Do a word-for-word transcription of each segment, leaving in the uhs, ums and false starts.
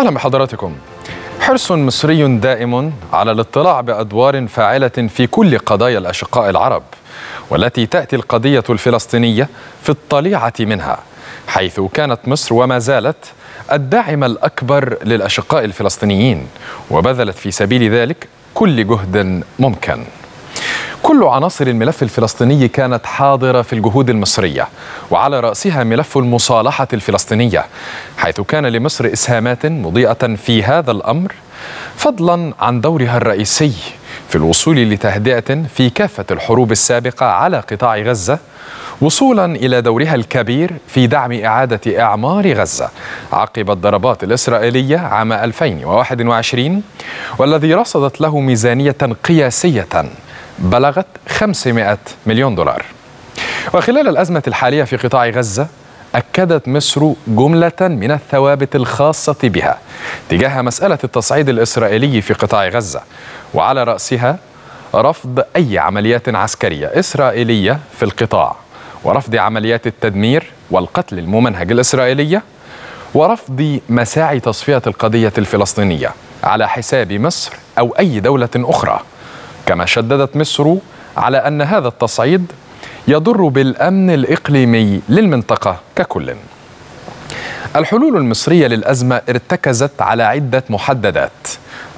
أهلا بحضراتكم. حرص مصري دائم على الاطلاع بأدوار فاعلة في كل قضايا الأشقاء العرب، والتي تأتي القضية الفلسطينية في الطليعة منها، حيث كانت مصر وما زالت الداعم الأكبر للأشقاء الفلسطينيين، وبذلت في سبيل ذلك كل جهد ممكن. كل عناصر الملف الفلسطيني كانت حاضرة في الجهود المصرية، وعلى رأسها ملف المصالحة الفلسطينية، حيث كان لمصر إسهامات مضيئة في هذا الأمر، فضلا عن دورها الرئيسي في الوصول لتهدئة في كافة الحروب السابقة على قطاع غزة، وصولا إلى دورها الكبير في دعم إعادة إعمار غزة عقب الضربات الإسرائيلية عام ألفين وواحد وعشرين، والذي رصدت له ميزانية قياسية بلغت خمسمائة مليون دولار. وخلال الأزمة الحالية في قطاع غزة، أكدت مصر جملة من الثوابت الخاصة بها تجاه مسألة التصعيد الإسرائيلي في قطاع غزة، وعلى رأسها رفض أي عمليات عسكرية إسرائيلية في القطاع، ورفض عمليات التدمير والقتل الممنهج الإسرائيلية، ورفض مساعي تصفية القضية الفلسطينية على حساب مصر أو أي دولة أخرى. كما شددت مصر على أن هذا التصعيد يضر بالأمن الإقليمي للمنطقة ككل. الحلول المصرية للأزمة ارتكزت على عدة محددات،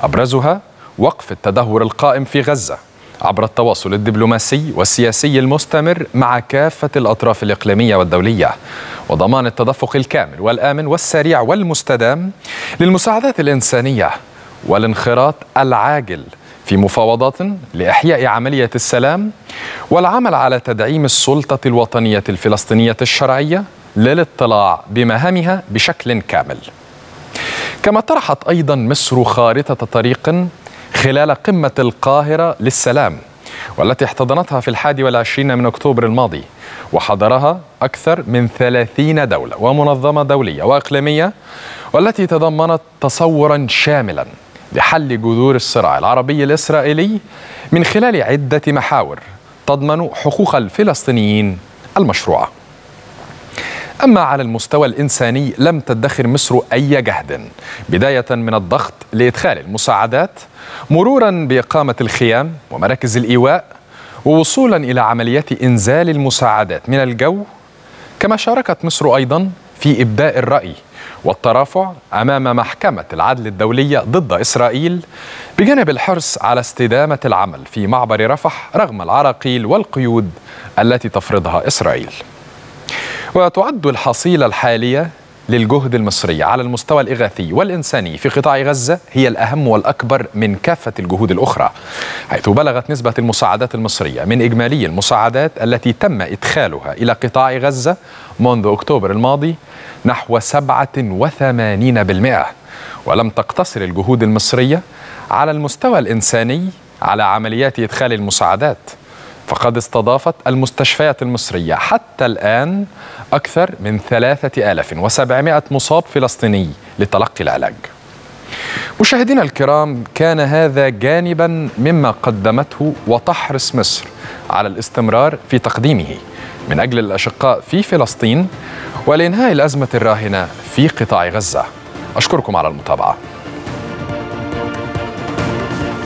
أبرزها وقف التدهور القائم في غزة عبر التواصل الدبلوماسي والسياسي المستمر مع كافة الأطراف الإقليمية والدولية، وضمان التدفق الكامل والآمن والسريع والمستدام للمساعدات الإنسانية، والانخراط العاجل في مفاوضات لإحياء عملية السلام، والعمل على تدعيم السلطة الوطنية الفلسطينية الشرعية للاطلاع بمهامها بشكل كامل. كما طرحت أيضا مصر خارطة طريق خلال قمة القاهرة للسلام، والتي احتضنتها في الحادي والعشرين من أكتوبر الماضي، وحضرها أكثر من ثلاثين دولة ومنظمة دولية وإقليمية، والتي تضمنت تصورا شاملا لحل جذور الصراع العربي الإسرائيلي من خلال عدة محاور تضمن حقوق الفلسطينيين المشروعة. أما على المستوى الإنساني، لم تدخر مصر أي جهد، بداية من الضغط لإدخال المساعدات، مرورا بإقامة الخيام ومراكز الإيواء، ووصولا إلى عمليات إنزال المساعدات من الجو. كما شاركت مصر أيضا في إبداء الرأي والترافع أمام محكمة العدل الدولية ضد إسرائيل، بجانب الحرص على استدامة العمل في معبر رفح رغم العراقيل والقيود التي تفرضها إسرائيل. وتعد الحصيلة الحالية للجهد المصري على المستوى الإغاثي والإنساني في قطاع غزة هي الأهم والأكبر من كافة الجهود الأخرى، حيث بلغت نسبة المساعدات المصرية من إجمالي المساعدات التي تم إدخالها إلى قطاع غزة منذ أكتوبر الماضي نحو سبعة وثمانين بالمئة. ولم تقتصر الجهود المصرية على المستوى الإنساني على عمليات إدخال المساعدات، فقد استضافت المستشفيات المصرية حتى الآن أكثر من ثلاثة آلاف وسبعمائة مصاب فلسطيني لتلقي العلاج. مشاهدينا الكرام، كان هذا جانبا مما قدمته وتحرص مصر على الاستمرار في تقديمه من أجل الأشقاء في فلسطين ولإنهاء الأزمة الراهنة في قطاع غزة. أشكركم على المتابعة.